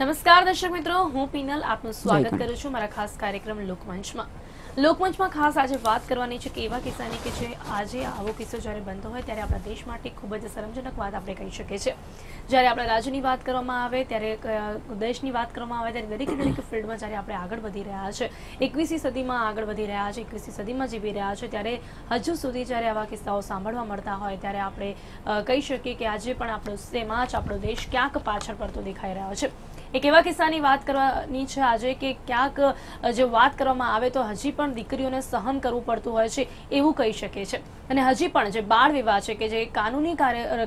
नमस्कार दर्शक मित्रों, हूँ पीनल, आपनु स्वागत करू छू मारा खास कार्यक्रम लोकमंचमां। लोकमंचमां खास आजे वात करवानी छे के एवा किस्सानी के जे आजे आवो किस्सो ज्यारे बनतो होय त्यारे आपणा देश माटे खूब ज शरमजनक वात आपणे कही शकीए छीए। ज्यारे आपणा राज्यनी वात करवामां आवे त्यारे देशनी वात करवामां आवे त्यारे दरेक फील्डमां ज्यारे आपणे आगळ वधी रह्या छे, 21મી સદીમાં આગળ વધી રહ્યા છે, 21મી સદીમાં જીવી રહ્યા છે, ત્યારે હજુ સુધી જ્યારે આવા કિસ્સાઓ સાંભળવા મળતા હોય ત્યારે આપણે કહી શકીએ કે આજે પણ આપણો સમાજ, આપણો દેશ ક્યાંક પાછળ પડતો દેખાઈ રહ્યો છે। एक एवा किस्सानी वात करवानी छे आजे के क्यांक जो वात करवामां आवे तो हजी पण दीकरीओने सहन करवू पड़तुं होय छे एवुं कही शके छे। अने हजी पण जे बाळ विवाह छे के जे कानूनी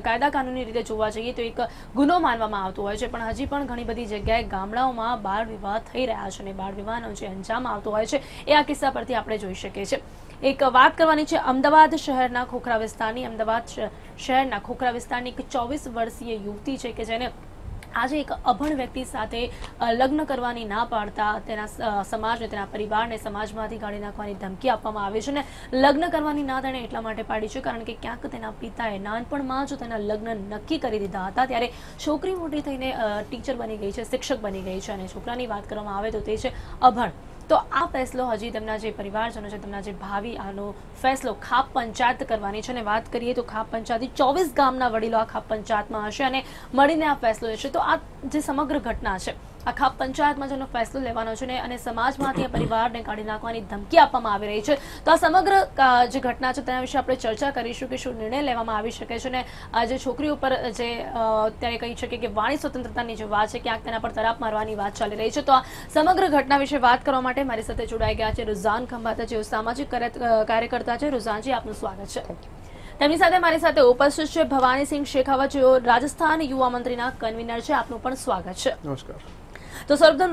कायदा कानूनी रीते जोवा जोईए तो एक गुनो मानवामां आवतो होय छे, पण हजी पण घणी बधी जग्याए गामडाओमां बाळ विवाह थई रह्या छे अने बाळ विवाहनो जे अंजाम आवतो होय छे ए आ किस्सा परथी आपणे जोई शकीए छे। एक बात करवानी छे अमदावाद शहरना खोखरा विस्तारनी। अमदावाद शहरना खोखरा विस्तारनी एक 24 वर्षीय युवती छे के जेने आज एक अभण व्यक्ति साथे लग्न करवानी ना पाड़ता तेना समाज ने, तेना परिवार ने समाजमांथी काढी नाखवानी धमकी आपवामां आवे छे। लग्न करवानी ना तेणे एटला माटे पाड़ी छे कारण के क्यांक तेना पिताए नानपणमां ज तेना लग्न नक्की करी दीधा हता, त्यारे छोकरी मोटी थईने टीचर बनी गई छे, शिक्षक बनी गई छे अने छोकरानी वात करवामां आवे तो ते छे अभण। तो आ फैसलो हजी तेमना जे परिवारजनो छे, तेमना जे भावी आनो फैसलो खाप पंचायत करवानी छे। वात करीए तो खाप पंचायतनी 24 गामना वडीलो आ खाप पंचायतमां हशे अने मळीने आ फैसलो लेशे। तो आ जे समग्र घटना छे आ खाप पंचायतमां जेनो फैसलो लेवानो छे अने समाजमांथी आ परिवारने काढी नाखवानी धमकी आपवामां आवी रही छे, तो आ समग्र जे घटना छे तेना विशे आपणे चर्चा करीशुं के शुं निर्णय लेवामां आवी शके छे अने आ जे छोकरी उपर जे त्यारे कही शकीए के वाणी स्वतंत्रतानी जे वात छे क्यांक तेना पर तराप मारवानी वात चाली रही छे। तो आ समग्र घटना विशे वात करवा माटे मारी साथे जोडाई गया छे रुज़ान खंबाता, जेओ सामाजिक कार्यकर्ता छे। रुज़ान जी, आपनुं स्वागत छे। तेमनी साथे मारी साथे उपस्थित छे भवानी सिंह शेखावत, जेओ राजस्थान युवा मंत्रीना कन्वीनर छे। आपनुं पण स्वागत छे। नमस्कार। तो सर्वप्रथम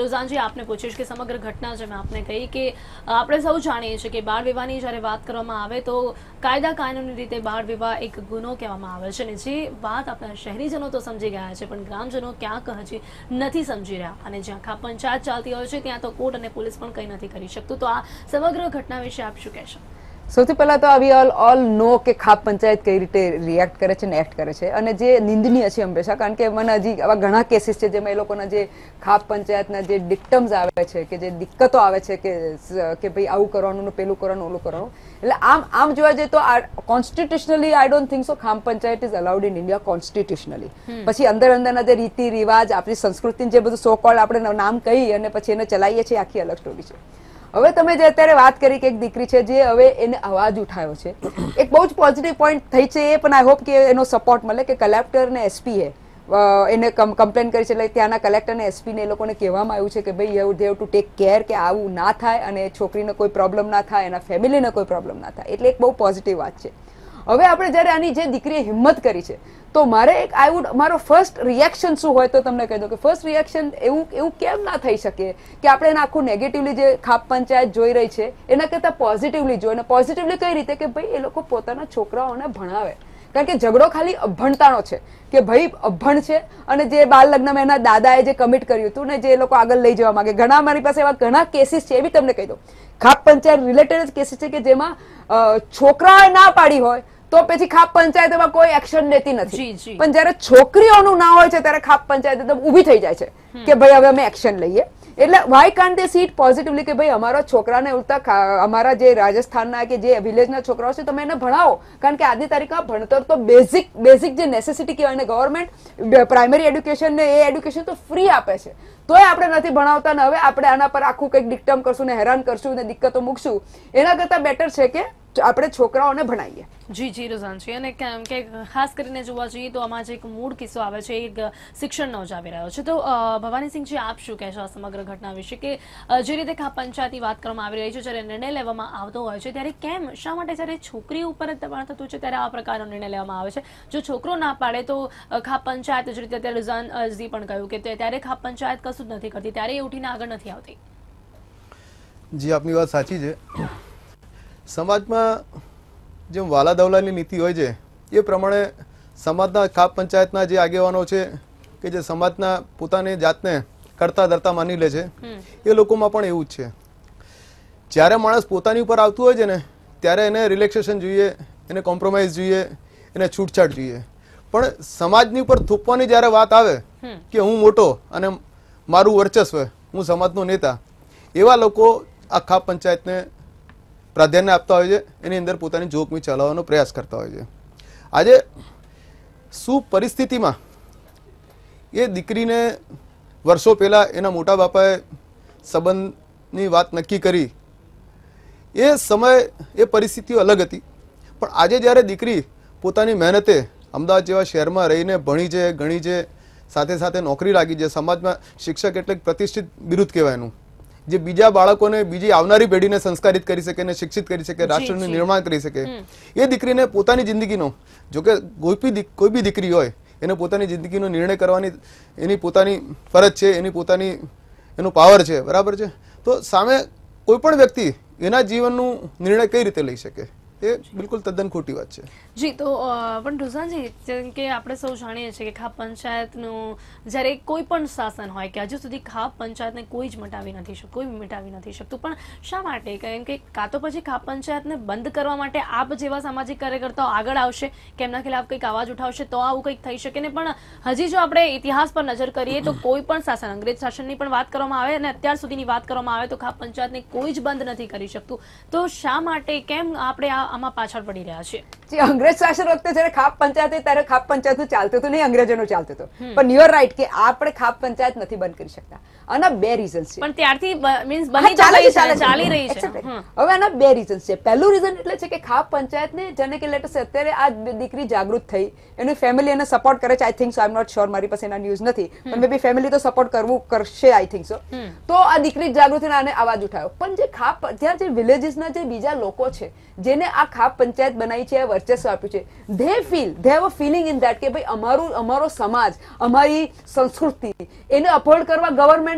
रुज़ान जी आपने पूछे कि समग्र घटना जो मैं आपने कही कि आप सब जानीए छे कि बाळ विवाहनी ज्यारे बात करवामां आवे तो कायदा कानूनी रीते बाळ विवाह एक गुनो कहेवामां आवे छे। जे बात आपणा शहेरीजनो तो समझी गया है, पण ग्रामजनो क्यांक हजी नथी समझी रह्या अने ज्यां खाप पंचायत चालती होय छे त्यां तो कोर्ट अने पुलिस पण कंई नथी करी शकतुं। तो आ समग्र घटना विशे आप शुं कहेशो? સૌથી પહેલા તો આવી ઓલ નો કે ખાપ પંચાયત કઈ રીતે રિએક્ટ કરે છે ને એક્ટ કરે છે અને જે નિંદનીય છે હંમેશા, કારણ કે મને હજી આવા ઘણા કેસીસ છે જેમાં એ લોકોના જે ખાપ પંચાયતના જે ડિક્ટમ્સ આવે છે કે જે દિક્કતો આવે છે કે ભાઈ આવું કરવાનું, પેલું કરવાનું, ઓલું કરવાનું, એટલે આમ જોવા જઈએ તો constitutionally I don't think so khap panchayat is allowed in India constitutionally. પછી અંદરના જે રીતિ રિવાજ, આપણી સંસ્કૃતિને જે બધું સો કોલ્ડ આપણે નામ કહી અને પછી એને ચલાવીએ છીએ આખી અલગ સ્ટોરી છે। હવે તમે જે અત્યારે વાત કરી કે એક દીકરી છે જે હવે એને અવાજ ઉઠાવ્યો છે, એક બહુ જ પોઝિટિવ પોઈન્ટ થઈ છે એ, પણ આઈ હોપ કે એનો સપોર્ટ મળે કે કલેક્ટર ને એસપી એને કમ્પ્લેન કરી છે, એટલે ત્યાંના કલેક્ટર ને એસપી ને એ લોકોને કહેવામાં આવ્યું છે કે ભાઈ you have to take care કે આવું ના થાય અને છોકરીને કોઈ પ્રોબ્લેમ ના થાય, એના ફેમિલીને કોઈ પ્રોબ્લેમ ના થાય, એટલે એક બહુ પોઝિટિવ વાત છે। હવે આપણે જ્યારે આની જે દીકરીએ હિંમત કરી છે તો મારે એક મારો ફર્સ્ટ રિએક્શન શું હોય તો તમને કહી દઉં કે ફર્સ્ટ રિએક્શન એવું કેમ ના થઈ શકે કે આપણે એને આખું નેગેટિવલી જે ખાપ પંચાયત જોઈ રહી છે એના કરતાં પોઝિટિવલી જોઈને, પોઝિટિવલી કઈ રીતે કે ભાઈ એ લોકો પોતાના છોકરાઓને ભણાવે, કારણ કે ઝઘડો ખાલી અભણતાનો છે કે ભાઈ અભણ છે અને જે બાળ લગ્નમાં એના દાદાએ જે કમિટ કર્યું હતું ને જે એ લોકો આગળ લઈ જવા માંગે, ઘણા મારી પાસે એવા ઘણા કેસીસ છે, એ બી તમને કહી દઉં ખાપ પંચાયત રિલેટેડ જ કેસીસ છે કે જેમાં છોકરાએ ના પાડી હોય તો પછી ખાપ પંચાયતમાં કોઈ એક્શન લેતી નથી, પણ જયારે છોકરીઓનું ના હોય છે ત્યારે ખાપ પંચાયત એકદમ ઊભી થઈ જાય છે કે ભાઈ હવે અમે એક્શન લઈએ। એટલે why can't they see it positively કે ભાઈ અમારા છોકરાને ઉલટા અમારા જે રાજસ્થાનના કે જે વિલેજના છોકરાઓ છે તમે એને ભણાવો, કારણ કે આજની તારીખમાં ભણતર તો બેઝિક જે નેસેસિટી કહેવાય ને ગવર્મેન્ટ પ્રાઇમરી એડ્યુકેશન ને એ એડ્યુકેશન તો ફ્રી આપે છે, તોય આપણે નથી ભણાવતા ને હવે આપણે આના પર આખું કંઈક ડિક્ટમ કરશું ને હેરાન કરશું ને દિક્કતો મૂકશું, એના કરતાં બેટર છે કે આપણે છોકરાઓને ભણાવીએ। જી રુઝાન જી, અને કે ખાસ કરીને જોવા જઈએ તો આમાં જે એક મૂળ કિસ્સો આવે છે એ શિક્ષણનો જ આવી રહ્યો છે। તો ભવાનીસિંહજી, આપ શું કહેશો આ સમગ્ર ઘટના વિશે કે જે રીતે ખાપ પંચાયતની વાત કરવામાં આવી રહી છે, જ્યારે નિર્ણય લેવામાં આવતો હોય છે ત્યારે કેમ, શા માટે જ્યારે છોકરી ઉપર જ દબાણ થતું છે ત્યારે આ પ્રકારનો નિર્ણય લેવામાં આવે છે? જો છોકરો ના પાડે તો ખાપ પંચાયત જ રીતે અત્યારે રુઝાનજી પણ કહ્યું કે ત્યારે ખાપ પંચાયત કશું જ નથી કરતી, ત્યારે એ ઉઠીને આગળ નથી આવતી। જી, આપની વાત સાચી છે। समाजमां जेम वाला दवलानी नीति होय छे ए प्रमाणे समाजना खाप पंचायतना जे आगेवानो छे के जे समाजना पोताने जातने करता धरता मानी ले छे ए लोकोमां पण एवुं ज छे। ज्यारे माणस पोतानी उपर आवतुं होय छे ने त्यारे एने रिलेक्सेशन जोईए, एने कॉम्प्रोमाइज जोईए, एने छूटछाट जोईए, પણ સમાજની પર થૂપવાની જ્યારે વાત આવે કે હું મોટો અને મારું વર્ચસ્વ, હું સમાજનો નેતા, એવા લોકો આખા પંચાયતને પ્રાધાન્ય આપતા હોય છે, એની અંદર પોતાની જોખમી ચલાવવાનો પ્રયાસ કરતા હોય છે. આજે શું પરિસ્થિતિમાં એ દીકરીને વર્ષો પહેલાં એના મોટા બાપાએ સંબંધની વાત નક્કી કરી, એ સમય એ પરિસ્થિતિઓ અલગ હતી, પણ આજે જ્યારે દીકરી પોતાની મહેનતે અમદાવાદ જેવા શહેરમાં રહીને ભણી છે, ગણી છે, સાથે સાથે નોકરી લાગી છે, સમાજમાં શિક્ષક એટલે પ્રતિષ્ઠિત બિરુદ કહેવાયનું, જે બીજા બાળકોને, બીજી આવનારી પેઢીને સંસ્કારિત કરી શકે ને શિક્ષિત કરી શકે, રાષ્ટ્રનું નિર્માણ કરી શકે, એ દીકરીને પોતાની જિંદગીનો, જોકે કોઈ બી દીકરી હોય એને પોતાની જિંદગીનો નિર્ણય કરવાની એની પોતાની ફરજ છે, એની પોતાની એનો પાવર છે, બરાબર છે. તો સામે કોઈ પણ વ્યક્તિ એના જીવનનું નિર્ણય કઈ રીતે લઈ શકે, ये बिल्कुल तद्दन खोटी बात है जी. तो पण रुझान जी के आपणे सौ जाणीए छे के खाप पंचायत नो जारे कोई पण शासन होय के हजू सुधी खाप पंचायत ने कोई ज मटावी नथी शकतो, कोई मटावी नथी शकतो, पण शा माटे कारण के का तो पछी खाप पंचायत ने बंद करवा माटे आप जेवा सामाजिक कार्यकर्ताओ आगळ आवशे के एमना खिलाफ कई आवाज उठावशे तो आवुं कई थई शके ने. पण हजी जो आपणे इतिहास पर नजर करीए तो कोई पण शासन, अंग्रेज शासन नी पण वात करवामां आवे अने अत्यार सुधीनी वात करवामां आवे तो खाप पंचायत ने कोई ज बंद नथी करी शकतो, तो शा माटे केम आपणे आमा पाछळ पड़ी रह्या छे. जी, अंग्रेज शासन वखते जरे खाप पंचायत हती त्यारे खाप पंचायत नुं चालतुं हतुं, नहीं अंग्रेजोनुं चालतुं हतुं, पण यू आर राइट के आपणे खाप पंचायत नथी बंद करी शकता. आना બે રીઝન્સ છે, પણ ત્યારથી મીન્સ બની ચાલી રહી છે. હવે આના બે રીઝન્સ છે. પહેલું રીઝન એટલે છે કે ખાપ પંચાયતને જેને કે લેટસ અત્યારે આ દીકરી જાગૃત થઈ, એની ફેમિલી એને સપોર્ટ કરે છે, I think so, I am not sure, મારી પાસે એના ન્યૂઝ નથી, પણ મે બી ફેમિલી તો સપોર્ટ કરશે, આઈ થિંક સો. તો આ દીકરી જાગૃત થઈને આને અવાજ ઉઠાવ્યો, પણ જે ખાપ ત્યાં જે વિલેજીસના જે બીજા લોકો છે જેને આ ખાપ પંચાયત બનાવી છે, આ વર્ચસ્વ આપ્યું છે, they have a feeling in that કે ભાઈ અમારો સમાજ, અમારી સંસ્કૃતિ, એને અફોર્ડ કરવા ગવર્મેન્ટ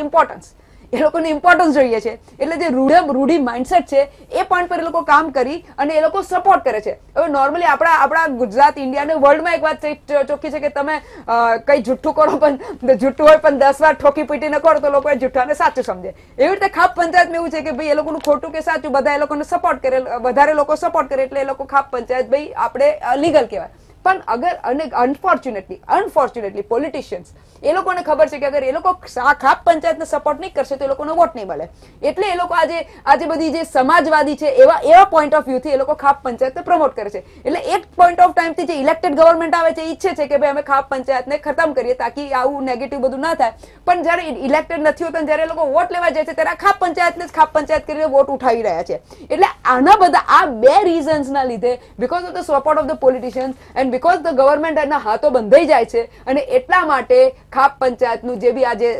ઇમ્પોર્ટન્સ, એ લોકોને ઇમ્પોર્ટન્સ જોઈએ છે, એટલે જે રૂઢી માઇન્ડસેટ છે એ પોઈન્ટ પર એ લોકો કામ કરી અને એ લોકો સપોર્ટ કરે છે. હવે નોર્મલી આપણા ગુજરાત, ઇન્ડિયાને વર્લ્ડમાં એક વાત ચોખ્ખી છે કે તમે કઈ જુઠ્ઠું કરો, પણ જુઠ્ઠું હોય પણ 10 વાર ઠોકી પીટીને કરો તો લોકો એ જુઠ્ઠાને સાચું સમજે. એવી રીતે ખાપ પંચાયતમાં એવું છે કે ભાઈ એ લોકોનું ખોટું કે સાચું બધા એ લોકોને સપોર્ટ કરે, વધારે લોકો સપોર્ટ કરે એટલે એ લોકો ખાપ પંચાયત ભાઈ આપણે લીગલ કહેવાય. પણ અગર અને અનફોર્ચ્યુનેટલી પોલિટિશિયન્સ એ લોકોને ખબર છે કે અગર એ લોકો ખાપ પંચાયતને સપોર્ટ નહીં કરશે તો એ લોકોનો વોટ નહીં મળે, એટલે એ લોકો આજે બધી જે સમાજવાદી છે એવા પોઈન્ટ ઓફ વ્યૂથી એ લોકો ખાપ પંચાયતને પ્રમોટ કરે છે. એટલે એક પોઈન્ટ ઓફ ટાઈમથી જે ઇલેક્ટેડ ગવર્મેન્ટ આવે છે ઈચ્છે છે કે ભાઈ અમે ખાપ પંચાયતને ખતમ કરીએ તાકી આવું નેગેટિવ બધું ના થાય, પણ જ્યારે ઇલેક્ટેડ નથી હોતા, જ્યારે એ લોકો વોટ લેવા જાય છે ત્યારે ખાપ પંચાયત કરીને વોટ ઉઠાવી રહ્યા છે. એટલે આના બધા આ બે રીઝન્સના લીધે, because of the support of the politicians and because the government એના હાથો બંધાઈ જાય છે, અને એટલા માટે ખાપ પંચાયતનું જે બી આજે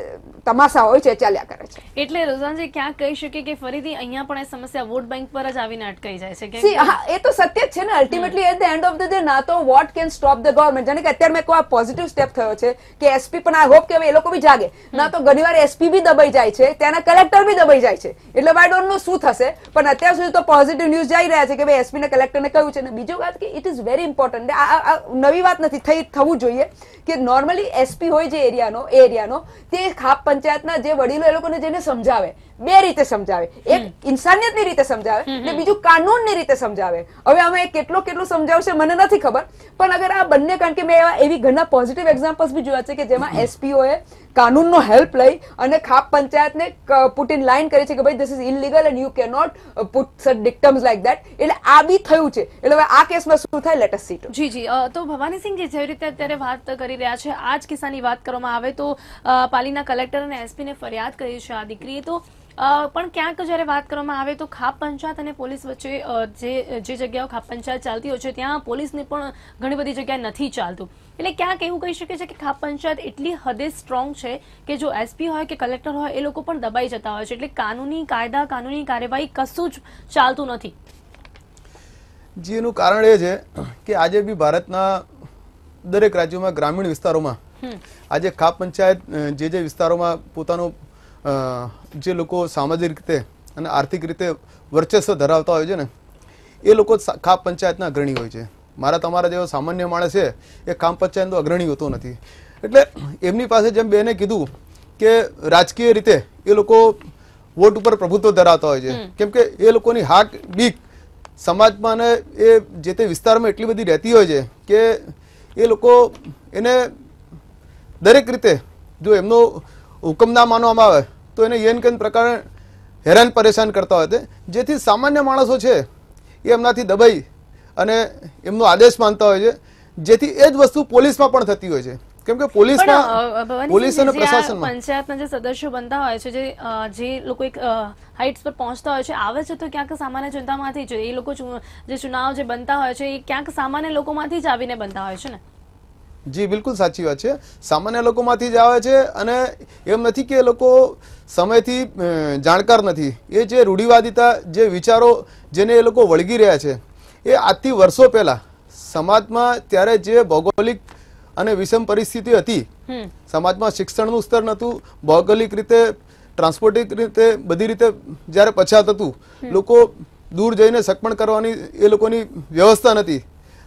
તમાશા હોય છે ચાલ્યા કરે છે. એટલે રોઝાનજી ક્યાં કહી શકે કે ફરીથી અહીંયા પણ આ સમસ્યા વોટ બેંક પર જ આવીને અટકાઈ જાય છે કે સી? હા, એ તો સત્ય જ છે ને. Ultimately at the end of the day ના તો vote can stop the government, જાણે કે અત્યારે મેં કોઈ પોઝિટિવ સ્ટેપ થયો છે કે એસપી, પણ આઈ હોપ કે એ લોકો બી જાગે, ના તો ઘણીવાર એસપી બી દબાઈ જાય છે, ત્યાંના કલેક્ટર બી દબાઈ જાય છે, એટલે આઈ ડોન્ટ નો શું થશે, પણ અત્યાર સુધી તો પોઝિટિવ ન્યૂઝ જઈ રહ્યા છે કે ભાઈ એસપી ને કલેક્ટરને કહ્યું છે. અને બીજો વાત કે ઇટ ઇઝ વેરી ઇમ્પોર્ટન્ટ, આ નવી વાત નથી, થવું જોઈએ કે નોર્મલી એસપી હોય જે એરિયાનો તે ખાપ પંચાયતના જે વડીલો એ લોકોને જેને સમજાવે, બે રીતે સમજાવે, એક ઇન્સાનિયતની રીતે સમજાવે ને બીજું કાનૂનની રીતે સમજાવે. હવે અમે કેટલું સમજાવશે મને નથી ખબર, પણ અગર આ બંને, કારણ કે મેં એવી ઘણા પોઝિટિવ એક્ઝામ્પલ્સ બી જોયા છે કે જેમાં એસપીઓએ કાનૂનનો હેલ્પ લઈ અને ખાપ પંચાયતને પુટ ઇન લાઇન કરી છે કે ભાઈ this is illegal and you can not put such dictums like that. એટલે આ બી થયું છે, એટલે હવે આ કેસમાં શું થાય, લેટ અસ સી. જી જી, તો ભવાનીસિંહજી જેવી રીતે અત્યારે વાત કરી રહ્યા છે, આ જ કિસ્સાની વાત કરવામાં આવે તો પાલીના કલેક્ટર અને એસપીને ફરિયાદ કરી છે આ દીકરીએ, તો પણ ક્યાંક જ્યારે વાત કરવામાં આવે તો ખાપ પંચાયત અને પોલીસ વચ્ચે જે જગ્યાઓ ખાપ પંચાયત ચાલતી હોય છે ત્યાં પોલીસને પણ ઘણી બધી જગ્યાએ નથી ચાલતું, એટલે ક્યાંક એવું કહી શકે છે કે ખાપ પંચાયત એટલી હદે સ્ટ્રોંગ છે કે જો એસપી હોય કે કલેક્ટર હોય એ લોકો પણ દબાઈ જતા હોય છે, એટલે કાનૂની કાર્યવાહી કશું જ ચાલતું નથી. જી, એનું કારણ એ છે કે આજે બી ભારતના દરેક રાજ્યોમાં ગ્રામીણ વિસ્તારોમાં આજે ખાપ પંચાયત જે વિસ્તારોમાં પોતાનો જે લોકો સામાજિક રીતે અને આર્થિક રીતે વર્ચસ્વ ધરાવતા હોય છે ને, એ લોકો ખાપ પંચાયતના અગ્રણી હોય છે. मारा तमारा जेवो सामान्य माणस छे ए काम पंचायतनो अग्रणी होतो नथी। एटले एमनी पासे जेम बेने कीधुं के राजकीय रीते ए लोको वोट उपर प्रभुत्व धरावता होय छे केम के ए लोकोनी हाक डीक समाजमां ने ए जे ते विस्तारमां એટલી બધી રહેતી હોય છે કે એ લોકો એને દરેક રીતે जो एमनो हुकम ना मानवामां आवे तो एने येन केन प्रकार हैरान परेशान करता होय छे, जेथी सामान्य माणसो छे ए एमनाथी दबाई अने एमनो आदेश मानता होय छे, जेथी एज वस्तु पोलीसमां पण थती होय छे केम के पोलीस अने प्रशासन पंचायतना जे सदस्यो बनता होय छे जे जे लोको एक हाइट्स पर पहुंचता होय छे आवे छे तो क्यांक सामान्य जनतामांथी ज ए लोको जे चुनाव जे बनता होय छे ए क्यांक सामान्य लोकोमांथी ज आवीने बनता होय छे ने। जी बिल्कुल साची बात है, सामान्य लोको मांथी ज आवे छे अने एम नथी के लोको समयथी जाणकार नथी, ए जे रूढ़िवादिता जे विचारो जेने ए लोको वळगी रह्या छे ए आजथी वर्षो पहेला समाजमां त्यारे जे भौगोलिक अने विषम परिस्थिति हती, समाजमां शिक्षणनुं स्तर नतुं, भौगोलिक रीते ट्रांसपोर्टिंग रीते बधी रीते ज्यारे पछात हतुं, लोको दूर जईने सकमण करवानी ए लोकोनी व्यवस्था नथी,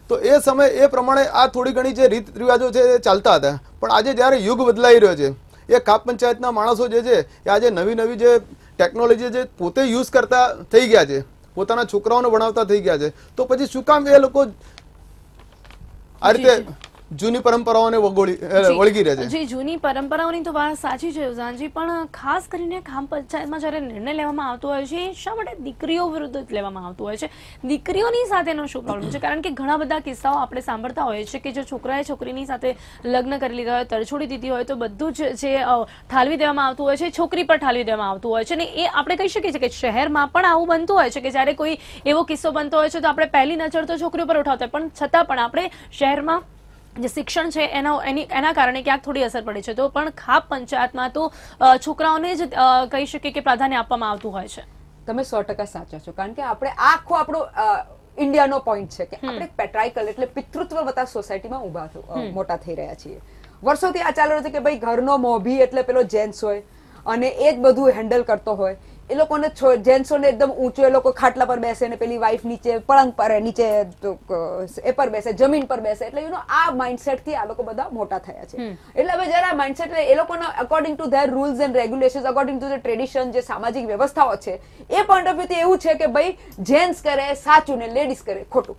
तो ए समय ए प्रमाणे आ थोड़ी घणी जे रीत रिवाजो छे चालता हता पण आजे ज्यारे युग बदलाई रह्यो छे ए काप पंचायतना माणसो जे छे ए आजे नवी नवी जे टेक्नोलॉजी जे पोते यूज करता थई गया छे, पोताना छोकराओने भणावता थई गया छे, तो पछी शुं काम ए लोको आ रीते जूनी परंपराओने वळगी रहे छे। जी जूनी परंपराओनी तो वात साची छे रुझानजी, पण खास करीने ग्राम पंचायतमां ज्यारे निर्णय लेवामां आवतो होय छे शा माटे दीकरीओ विरुद्ध लेवामां आवतो होय छे, दीकरीओनी साथेनो शुं प्रॉब्लम छे? कारण के घणा बधा किस्साओ आपणे सांभळता होय छे के जो छोकराए छोकरीनी साथे लग्न करी लीधा होय, तरछोडी दीधी होय तो बधुं ज जे ठालवी देवामां आवतुं होय छे, छोकरी पर ठालवी देवामां आवतुं होय छे, ने ए आपणे कही शकीए छीए के शहेरमां पण आवुं बनतुं होय छे के ज्यारे कोई एवो किस्सो बनतो होय छे तो आपणे पहेली नजर तो छोकरीओ पर उठावता होय पण छतां पण आपणे शहेरमां जे शिक्षण है एना कारण क्या थोड़ी असर पड़े छे, तो पण खाप पंचायत में तो छोकराओने ज कही शकीए के प्राधान्य आपवामां आवतुं होय छे। तमे 100% साचा छो कारण के आपणे आखो आपणो इंडियानो पॉइंट छे के आपणे पेट्राइकल एटले पितृत्ववता सोसायटीमां ऊभा मोटा थई रह्या छीए, वर्षोथी आ चाली रह्यो छे के भाई घरनो मोभी एटले पेलो जेन्ट्स होय अने ए ज बधुं हेन्डल करतो होय, ए लोकोने जेन्ट्सोने एकदम ऊंचो ए लोको खाटला पर बेसे ने पेली वाइफ नीचे पलंग पर नीचे ए पर बेसे जमीन पर बेसे एटले यू नो आ माइंडसेट थी आ लोको बधा मोटा थया छे, एटले हवे जरा माइंडसेट ए लोकोना according to their rules and regulations according to the tradition जे सामाजिक व्यवस्थाओ छे ए पॉइंट ऑफ व्यू थी एवुं छे के भाई जेन्ट्स करे साचुं ने लेडीज करे खोटुं।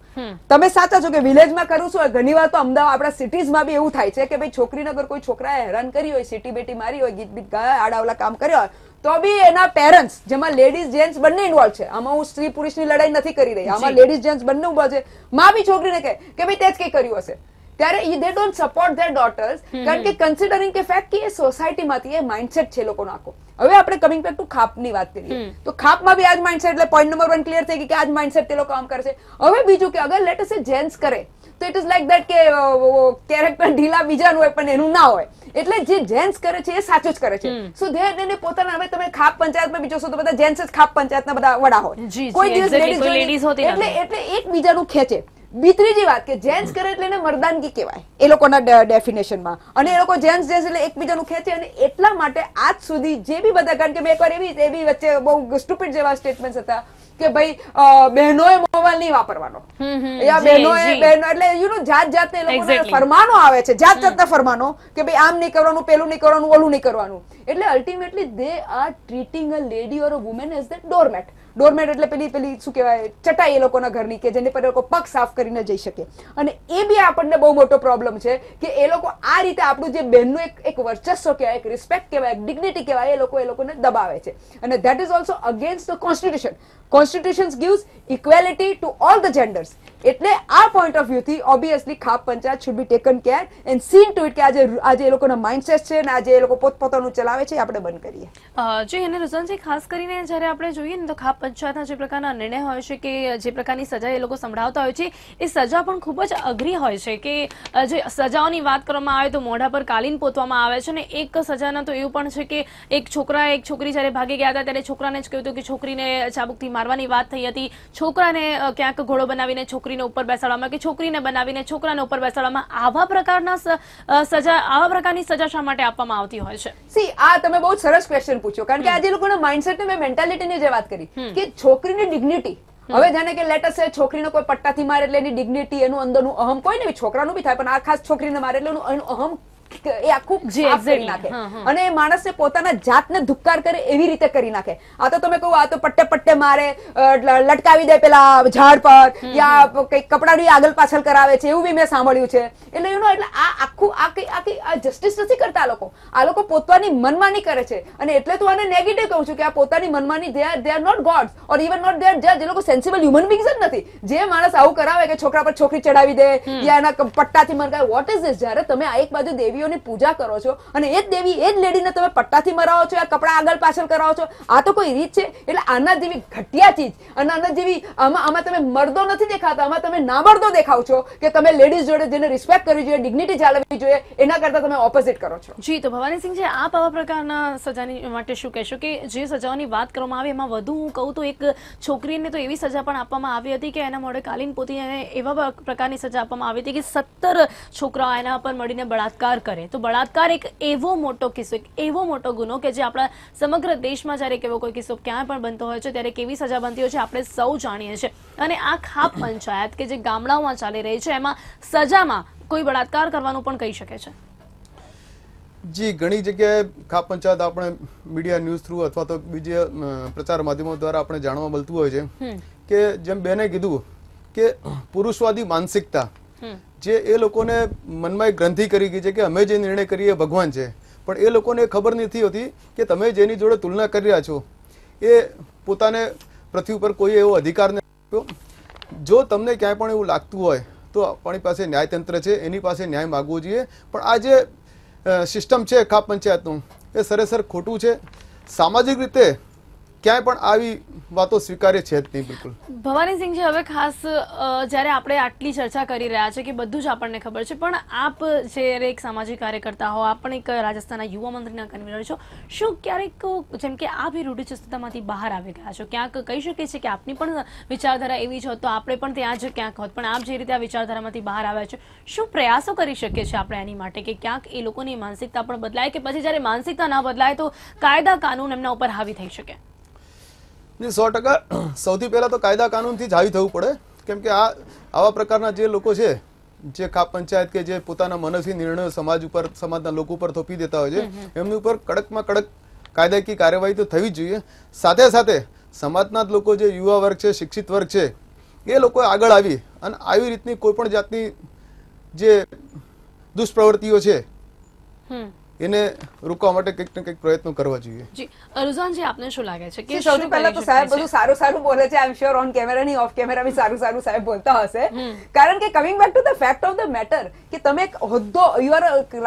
तमे साचा छो के विलेजमां करू छो, घणीवार तो अमदावाद आपड़ा सिटीजमां बी एवुं थाय छे के भाई छोकरीने अगर कोई छोकराए हेरान कर्यो होय, सीटी बेटी मारी होय, गीत बीत गाया, आडावला काम कर्यो होय तो भी एना पेरेंट्स जेमा लेडीज जेन्ट्स बने इन्वॉल्व छे, आमा हूं स्त्री पुरुषनी लड़ाई नथी करी रही, आमा लेडीज जेन्ट्स बने ऊभा छे, मां भी छोकरीने कहे के भाई तेज के कर्यु हशे त्यारे they don't support their daughters कारण के कंसीडरिंग के फैक्ट कि ए सोसायटीमांथी ए माइंडसेट छे लोकोनो आखो। हवे आपणे कमिंग बैक टू खापनी वात करीए तो खापमां भी आज माइंडसेट एटले पॉइंट नंबर 1 क्लियर थई गई कि आज माइंडसेट ते लोको काम करे छे। हवे बीजुं के अगर लेट अस ए जेन्ट्स करे तो इट इज लाइक दैट के कैरेक्टर ढीला बीजानु होय पण एनु ना होय एटले जे जेन्ट्स करे छे ए साचुं ज करे छे, सो देने पोताना हवे तमे खाप पंचायतमां बीजोशो तो बधा जेन्ट्स ज खाप पंचायतना बधा वडा होय, कोई दिवस लेडीज होती नथी एटले एक बीजानु खेंचे। बीत्री बात के जेन्ट्स करे एटले मर्दानगी कहेवाय डेफिनेशन में अने ए लोको जेन्ट्स जेटले एकबीजानु खेंचे अने एटला माटे आज सुधी जे भी बधा कारण के मैं एकवार एवी वच्चे बहु स्टूपिड जेवा स्टेटमेंट्स हता के भाई बहनोए मोबाइल नहीं वापरवानो या बहनो एटले यू नो जात जातने ए लोकोने फरमानो आवे छे, जात जातना फरमानो के भाई आम नहीं करवानुं, पेलुं नहीं करवानुं, ओलुं नहीं करवानुं, एटले ultimately they are treating a lady or a woman as the doormat. Doormat एटले पेली शुं कहेवाय चटाई ए लोकोना घरनी के जेने पर पग साफ करीने जई शके अने ए बी आपणने बहु मोटो प्रॉब्लम छे के ए लोको आ रीते आपणुं जे बहननुं एक वर्चस्व कहेवाय, एक रिस्पेक्ट कहेवाय, एक डिग्निटी कहेवाय ए लोकोने दबावे छे अने that is also against the constitution. Constitution gives equality to all the genders एटले आ पॉइंट ऑफ व्यू थी obviously khap panchayat should be taken care and seen to it के आज आज ए लोकोना माइंडसेट छे ने आज ए लोको पोतपोतानुं चलावे छे आपणे बंद करीए। जी अने रुझान जी खास करीने ज्यारे आपणे जोईए ने तो खाप पंचायतना जे प्रकारना निर्णय होय छे के जे प्रकारनी सजा ए लोको संभळावता होय छे ए सजा पण खूब ज अघरी होय छे के जे सजाओनी वात करवामां आवे तो मोढा पर कालीन पोतवामां आवे छे ने एक सजाना तो एवुं पण छे के एक छोकरा एक छोकरी ज्यारे भागी गया हता त्यारे छोकराने ज कह्युं हतुं के छोकरीने चाबुकथी मारवानी वात थई हती, छोकराने क्यांक घोड़ो बनावीने छोकरी ऊपर बेसाड़वामां के छोकरीने बनावीने छोकराने ऊपर बेसाड़वामां आवा प्रकारना सजा आवा प्रकारनी सजा शा माटे आपवामां आवती होय छे? सी आ तमे बहुत सरस क्वेश्चन पूछ्यो कारण के आज लोकोना माइंडसेट ने मेंटालिटी ने जे વાત કરી કે છોકરીની ડિગ્નિટી હવે જેને કે લેટેસ્ટ છે છોકરીને કોઈ પટ્ટાથી મારે એટલે એની ડિગ્નિટી એનું અંદરનું અહમ કોઈ ને છોકરાનું બી થાય પણ આ ખાસ છોકરીને મારે એટલે એનું અહમ એ આખું જે એક્ઝેક્ટ નાખે અને માણસને પોતાના જાતને ધુક્કાર કરે એવી રીતે કરી નાખે. આ તો તમે કહું આ તો પટ્ટે પટ્ટે મારે લટકાવી દે પેલા ઝાડ પર યા કંઈક કપડાની આગળ પાછળ કરાવે છે એવું બી મેં સાંભળ્યું છે. એટલે એટલે આ આખું આ જસ્ટિસ નથી કરતા લોકો. આ લોકો પોતાની મનમાની કરે છે અને એટલે તો આને નેગેટિવ કહું છું કે આ પોતાની મનમાની they are not gods or even not their જજ. એ લોકો સેન્સિબલ હ્યુમન બીંગ્સ જ નથી. જે માણસ આવું કરાવે કે છોકરા પર છોકરી ચડાવી દે યા એના પટ્ટાથી મરકાવે વોટ ઇઝ ધીસ. જ્યારે તમે આ એક બાજુ દેવી પૂજા કરો છો અને એ જ દેવી એ જ લેડીને તમે પટ્ટાથી મરાવો છો, કપડા આગળ પાછળ કરાવો છો. આ તો કોઈ રીત છે? એટલે આના જેવી ઘટિયા ચીજ અને આના જેવી આમાં તમે મર્દો નથી દેખાતા, આમાં તમે નામર્દો દેખાવ છો કે તમે લેડીઝ જોડે જેને રિસ્પેક્ટ કરવી જોઈએ, ડિગ્નિટી જાળવવી જોઈએ, એના કરતા તમે ઓપોઝિટ કરો છો. જી, તો ભવાનીસિંહજી આપ આવા પ્રકારના સજાની માટે શું કહેશો કે જે સજાઓની વાત કરવામાં આવે એમાં વધુ હું કહું તો એક છોકરીને તો એવી સજા પણ આપવામાં આવી હતી કે એના મોઢે કાલીન પોતી અને એવા પ્રકારની સજા આપવામાં આવી હતી કે 17 છોકરાઓ એના પર મળીને બળાત્કાર કરે. તો બળાત્કાર એક એવો મોટો કિસ્સો, એક એવો મોટો ગુનો કે જે આપણા સમગ્ર દેશમાં જ્યારે કેવો કોઈ કિસ્સો ક્યાંય પણ બનતો હોય છે ત્યારે કેવી સજા બનતી હોય છે આપણે સૌ જાણીએ છીએ. અને આ ખાપ પંચાયત કે જે ગામડાઓમાં ચાલી રહી છે એમાં સજામાં કોઈ બળાત્કાર કરવાનું પણ કહી શકે છે. જી, ઘણી જગ્યાએ ખાપ પંચાયત આપણે મીડિયા ન્યૂઝ થ્રુ અથવા તો બીજા પ્રચાર માધ્યમો દ્વારા આપણે જાણવા મળતું હોય છે કે જેમ બેને કીધું કે પુરુષવાદી માનસિકતા જે એ લોકોને મનમાં એક ગ્રંથિ કરી ગઈ છે કે અમે જે નિર્ણય કરીએ ભગવાન છે, પણ એ લોકોને ખબર નથી હોતી કે તમે જેની જોડે તુલના કરી રહ્યા છો એ પોતાને પૃથ્વી ઉપર કોઈ એવો અધિકાર નથી આપ્યો. જો તમને ક્યાંય પણ એવું લાગતું હોય તો આપણી પાસે ન્યાયતંત્ર છે, એની પાસે ન્યાય માગવો જોઈએ. પણ આ જે સિસ્ટમ છે ખાપ પંચાયતનું એ સરેસર ખોટું છે. સામાજિક રીતે ક્યાંય પણ આવી વાતો સ્વીકાર્ય છે જ નહીં. બિલકુલ. ભવાનીસિંહજી, હવે ખાસ જ્યારે આપણે આટલી ચર્ચા કરી રહ્યા છે કે બધું જ આપણને ખબર છે, પણ આપ જ્યારે એક સામાજિક કાર્યકર્તા હો, આપ પણ એક રાજસ્થાનના યુવા મંત્રીના કન્વીનર છો, શું ક્યારેક જેમ કે આપ એ રૂઢિચુસ્તતામાંથી બહાર આવી ગયા છો, ક્યાંક કહી શકીએ છીએ કે આપની પણ વિચારધારા એવી જ હોત તો આપણે પણ ત્યાં જ ક્યાંક હોત, પણ આપ જે રીતે આ વિચારધારામાંથી બહાર આવ્યા છે શું પ્રયાસો કરી શકીએ છીએ આપણે એની માટે કે ક્યાંક એ લોકોની માનસિકતા પણ બદલાય કે પછી જ્યારે માનસિકતા ના બદલાય તો કાયદા કાનૂન એમના ઉપર હાવી થઈ શકે? 100% સૌથી પહેલાં તો કાયદા કાનૂનથી જ હાવી થવું પડે. કેમ કે આવા પ્રકારના જે લોકો છે જે ખાપ પંચાયત કે જે પોતાના મનસ્વી નિર્ણયો સમાજ ઉપર, સમાજના લોકો ઉપર થોપી દેતા હોય છે, એમની ઉપર કડકમાં કડક કાયદાકીય કાર્યવાહી તો થવી જ જોઈએ. સાથે સાથે સમાજના જ લોકો, જે યુવા વર્ગ છે, શિક્ષિત વર્ગ છે, એ લોકો આગળ આવી અને આવી રીતની કોઈપણ જાતની જે દુષ્પ્રવૃત્તિઓ છે એને રોકવા માટે કંઈક ને કંઈક પ્રયત્નો કરવા જોઈએ. જી, રુઝાનજી, આપને શું લાગે છે કે સૌથી પહેલા તો સાહેબ બધું સારું સારું બોલે છે. I am sure on camera ની ઓફ કેમેરા બી સારું સારું સાહેબ બોલતા હશે. કારણ કે coming back to the fact of the matter કે તમે એક હોદ્દો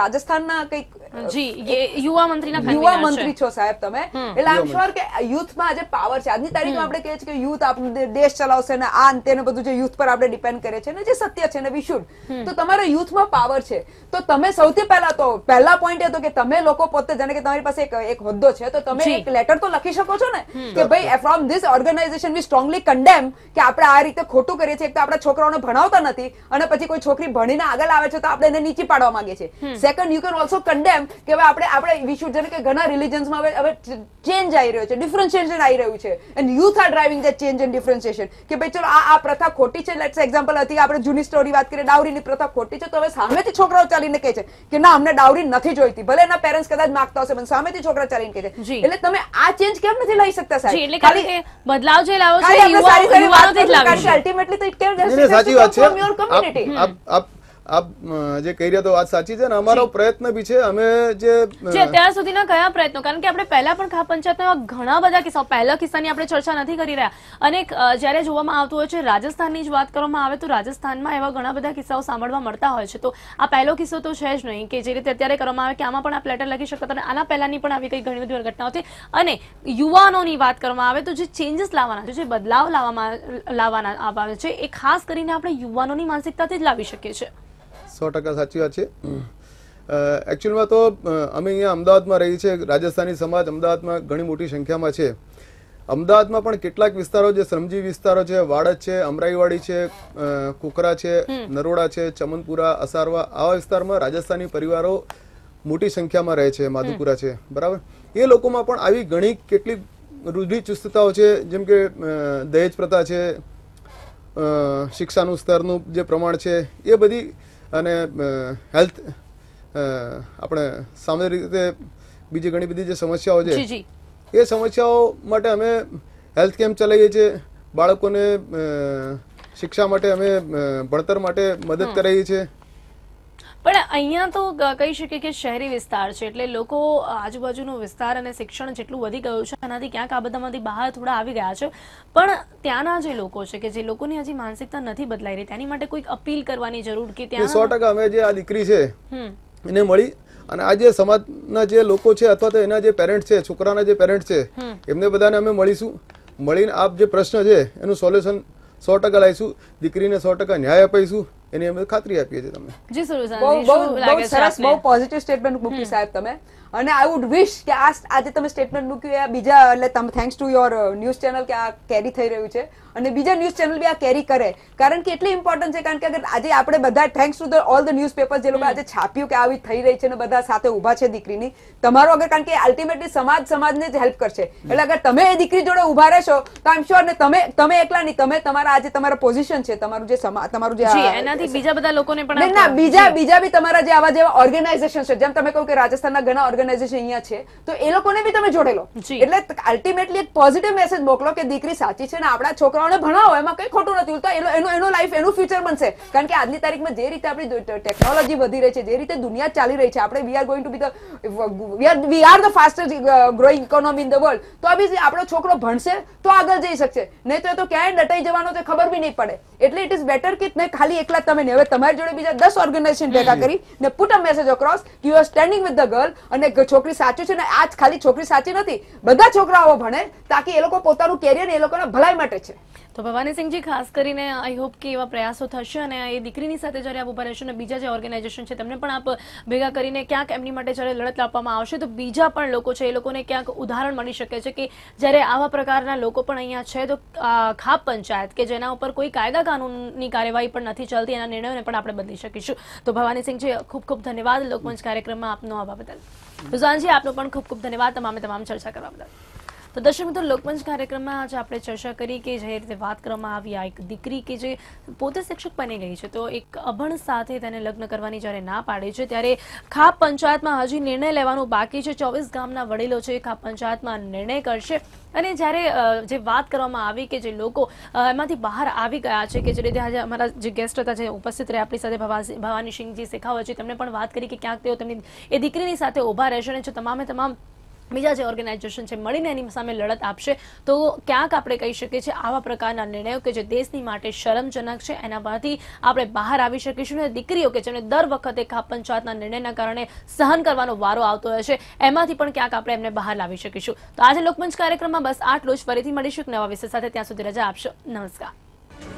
રાજસ્થાનના કંઈક જી યુવા મંત્રીના યુવા મંત્રી છો સાહેબ તમે, એટલે આઈ એમ શ્યોર કે યુથમાં આજે પાવર છે. આજની તારીખમાં આપણે કહીએ છીએ કે યુથ આપણો દેશ ચલાવશે ને આ અંતે ને બધું જે યુથ પર આપણે ડિપેન્ડ કરે છે ને જે સત્ય છે ને વી શુડ, તો તમારા યુથમાં પાવર છે તો તમે સૌથી પહેલા તો પહેલા પોઈન્ટ કે તમે લોકો પોતે જાણે કે તમારી પાસે એક હોદ્દો છે તો તમે એક લેટર તો લખી શકો છો ને કે ભાઈ from this organisation we strongly condemn કે આપણે આ રીતે ખોટું કરીએ છીએ. એક તો આપણા છોકરાઓને ભણાવતા નથી અને પછી કોઈ છોકરી ભણીને આગળ આવે છે તો આપણે એને નીચી પાડવા માંગીએ છીએ. Second, you can also condemn કે હવે આપણે વી શુડ, જાણે કે ઘણા રિલિજન્સમાં હવે ચેન્જ આવી રહ્યો છે, ડિફરન્શિએશન આવી રહ્યું છે and youth are driving the change and differentiation કે ભાઈ ચલો આ પ્રથા ખોટી છે. લેટ્સ એક્ઝામ્પલ હતી આપણે જૂની સ્ટોરી વાત કરીએ, ડાવરીની પ્રથા ખોટી છે તો હવે સામેથી છોકરાઓ ચાલીને કહે છે કે ના અમને ડાવરી નથી જોઈતી. ભલે એના પેરેન્ટ્સ કદાચ માંગતા હશે પણ સામેથી છોકરા ચાલીને કહે છે. એટલે તમે આ ચેન્જ કેમ નથી લઈ શકતા સાહેબ? એટલે ખાલી બદલાવ જે લાવો છો યુવાઓથી લાવો છો અલ્ટીમેટલી તો ઇટ કેમ જશે? સાચી વાત છે. આપ જે કહી રહ્યા તો વાત સાચી છે ને. અમારો પ્રયત્ન બી છે. અમે જે અત્યાર સુધીના કયા પ્રયત્નો, કારણ કે આપણે પહેલા પણ ખાપ પંચાયતના ઘણા બધા કિસ્સાઓ, પહેલા કિસ્સાની આપણે ચર્ચા નથી કરી રહ્યા અને જ્યારે જોવામાં આવતું હોય છે રાજસ્થાનની જ વાત કરવામાં આવે તો રાજસ્થાનમાં એવા ઘણા બધા કિસ્સાઓ સાંભળવા મળતા હોય છે. તો આ પહેલો કિસ્સો તો છે જ નહીં કે જે રીતે અત્યારે કરવામાં આવે કે આમાં પણ આપ લેટર લખી શકતા અને આના પહેલાંની પણ આવી કંઈ ઘણી બધી ઘટનાઓ હતી. અને યુવાનોની વાત કરવામાં આવે તો જે ચેન્જીસ લાવવાના છે, જે બદલાવ લાવવાના આવે છે એ ખાસ કરીને આપણે યુવાનોની માનસિકતાથી જ લાવી શકીએ છીએ. 100% સાચી વાત છે. એકચ્યુઅલમાં તો અમે અહીંયા અમદાવાદમાં રહીએ છીએ. રાજસ્થાની સમાજ અમદાવાદમાં ઘણી મોટી સંખ્યામાં છે. અમદાવાદમાં પણ કેટલાક વિસ્તારો જે શ્રમજીવી વિસ્તારો છે, વાડજ છે, અમરાઈવાડી છે, કુકરા છે, નરોડા છે, ચમનપુરા, અસારવા, આવા વિસ્તારમાં રાજસ્થાની પરિવારો મોટી સંખ્યામાં રહે છે. માધુપુરા છે, બરાબર. એ લોકોમાં પણ આવી ઘણી કેટલી રૂઢિ ચુસ્તતાઓ છે જેમ કે દહેજ પ્રથા છે શિક્ષાનું સ્તરનું જે પ્રમાણ છે એ બધી અને હેલ્થ આપણે સામાન્ય રીતે બીજી ઘણી બધી જે સમસ્યાઓ છે એ સમસ્યાઓ માટે અમે હેલ્થ કેમ્પ ચલાવીએ છીએ બાળકોને શિક્ષા માટે અમે ભણતર માટે મદદ કરાવીએ છીએ अहियां तो कही शके के शहरी विस्तार छे एटले लोको आजूबाजूनो विस्तार अने शिक्षण जेटलुं वधी गयुं छे एनाथी क्यांक आ बधामांथी बहार थोड़ा आवी गया छे पण त्याना जे लोको छे के जे लोकोनी हजी मानसिकता नथी बदलाई रही त्यानी माटे कोईक अपील करवानी जरूर के त्याना 100% अमे जे आ दीकरी छे एने मळी अने आ जे समाजना जे लोको छे अथवा तो एना जे पेरेंट्स छे छोकराना जे पेरेंट्स छे एमने बधाने अमे मळीशुं मळीने आप जे प्रश्न छे एनुं सोल्यूशन 100% लाईशुं दीकरीने 100% न्याय अपाईशुं દીકરીની તમારો અગર કારણ કે અલ્ટિમેટલી સમાજને જ હેલ્પ કરશે એટલે અગર તમે એ દીકરી જોડે ઉભા રહેશો તો આઈ એમ શ્યોર ને તમે એકલા નહીં તમે તમારા આજે તમારા પોઝિશન છે તમારું જે બીજા બધા લોકોને પણ ના બીજા બી તમારા જે આવા જેવા ઓર્ગેનાઇઝેશન છે જેમ તમે કહો કે રાજસ્થાનના ઘણા ઓર્ગેનાઇઝેશન અહીંયા છે તો એ લોકોને બી તમે જોડેલો એટલે અલ્ટિમેટલી એક પોઝિટિવ મેસેજ મોકલો કે દીકરી સાચી છે ને આપડા છોકરાઓને ભણાવો એમાં કંઈ ખોટું નથી ઉલટા એનો લાઈફ એનું ફ્યુચર બનશે કારણ કે આજની તારીખમાં જે રીતે આપણી ટેકનોલોજી વધી રહી છે જે રીતે દુનિયા ચાલી રહી છે આપણે we are going to be the we are the fastest growing economy in the world તો બી આપણો છોકરો ભણશે તો આગળ જઈ શકશે નહીં તો એ તો ક્યાંય ડટાઈ જવાનો તો ખબર બી નહીં પડે એટલે ઇટ ઇઝ બેટર કે ખાલી એકલા તમે ને હવે તમારી જોડે બીજા 10 ઓર્ગેનાઇઝેશન ભેગા કરી ને પુટ અ મેસેજ અક્રોસ કે you are standing with the girl અને છોકરી સાચી છે ને આજ ખાલી છોકરી સાચી નથી બધા છોકરાઓ ભણે તાકી એ લોકો પોતાનું કેરિયર એ લોકોના ભલાઈ માટે છે તો ભવાનીસિંહજી ખાસ કરીને આઈ હોપ કે એવા પ્રયાસો થશે અને એ દીકરીની સાથે જ્યારે આપ ઉભા રહેશો ને બીજા જે ઓર્ગેનાઇઝેશન છે તેમને પણ આપ ભેગા કરીને ક્યાંક એમની માટે જ્યારે લડત લાવવામાં આવશે તો બીજા પણ લોકો છે એ લોકોને ક્યાંક ઉદાહરણ મળી શકે છે કે જ્યારે આવા પ્રકારના લોકો પણ અહીંયા છે તો ખાપ પંચાયત કે જેના ઉપર કોઈ કાયદા કાનૂનની કાર્યવાહી પણ નથી ચાલતી निर्णयों ने आपणे बदली शकीशुं तो भवानी सिंह जी खूब खूब धन्यवाद लोकमंच कार्यक्रम में आपनो आवा बदल रुझान जी आपनो पण खूब खूब धन्यवाद तमामे तमाम चर्चा करवा बदल तो दर्शक मित्रों लोकमंच कार्यक्रम में आज आपणे चर्चा करी कि जे रीते बात करवामां आवी आ एक दीकरी के जे पोते शिक्षक बनी गई है तो एक अभण साथे तेने लग्न करवानी ज्यारे ना पाड़े छे त्यारे खाप पंचायत में हजी निर्णय लेवानो बाकी है 24 गामना वडीलो छे खाप पंचायत में निर्णय करशे અને જ્યારે જે વાત કરવામાં આવી કે જે લોકો એમાંથી બહાર આવી ગયા છે કે જે રીતે આજે અમારા જે ગેસ્ટ હતા જે ઉપસ્થિત રહ્યા આપણી સાથે ભવાનીસિંહજી શેખાવત છે તેમણે પણ વાત કરી કે ક્યાંક તેઓ તેમની એ દીકરીની સાથે ઊભા રહેશે અને જો તમામે તમામ બીજા જે ઓર્ગેનાઇઝેશન છે મળીને એની સામે લડત આપશે તો ક્યાંક આપણે કહી શકીએ છીએ આવા પ્રકારના નિર્ણયો કે જે દેશની માટે શરમજનક છે એના પરથી આપણે બહાર આવી શકીશું અને દીકરીઓ કે જેમને દર વખતે ખાપ પંચાયતના નિર્ણયના કારણે સહન કરવાનો વારો આવતો હોય છે એમાંથી પણ ક્યાંક આપણે એમને બહાર લાવી શકીશું તો આજે લોકમંચ કાર્યક્રમમાં બસ આટલું જ ફરીથી મળીશું નવા વિષય સાથે ત્યાં સુધી રજા આપશો નમસ્કાર